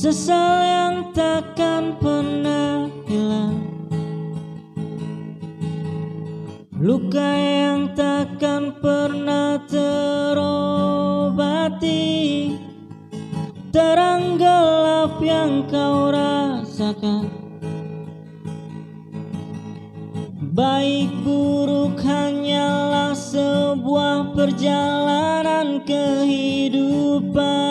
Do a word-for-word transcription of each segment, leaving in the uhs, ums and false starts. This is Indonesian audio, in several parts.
sesal yang takkan pernah hilang, luka yang takkan pernah terobati, terang gelap yang kau rasakan, baik buruk hanyalah sebuah perjalanan kehidupan.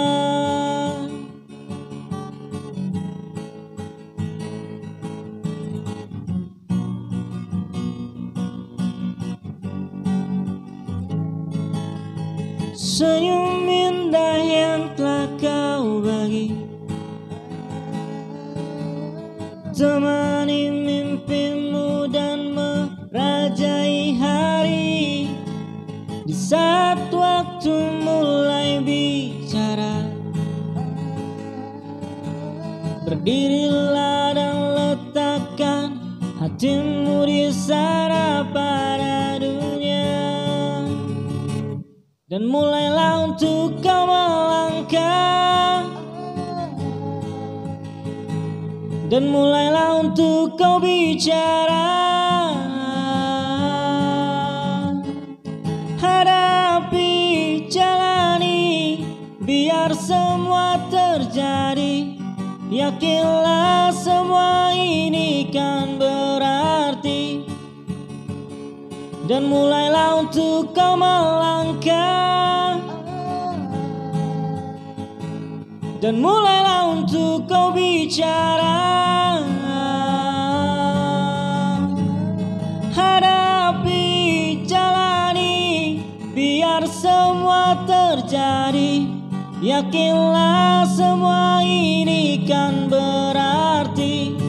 Senyum indah yang telah kau bagi, temani mimpimu dan merajai hari. Di saat waktu mulai bicara, berdirilah dan letakkan hatimu di sana pada dunia, dan mulailah untuk kau melangkah, dan mulailah untuk kau bicara. Hadapi, jalani, biar semua terjadi. Yakinlah semua ini kan berarti, dan mulailah untuk kau melangkah, dan mulailah untuk kau bicara. Hadapi, jalani, biar semua terjadi. Yakinlah semua ini kan berarti,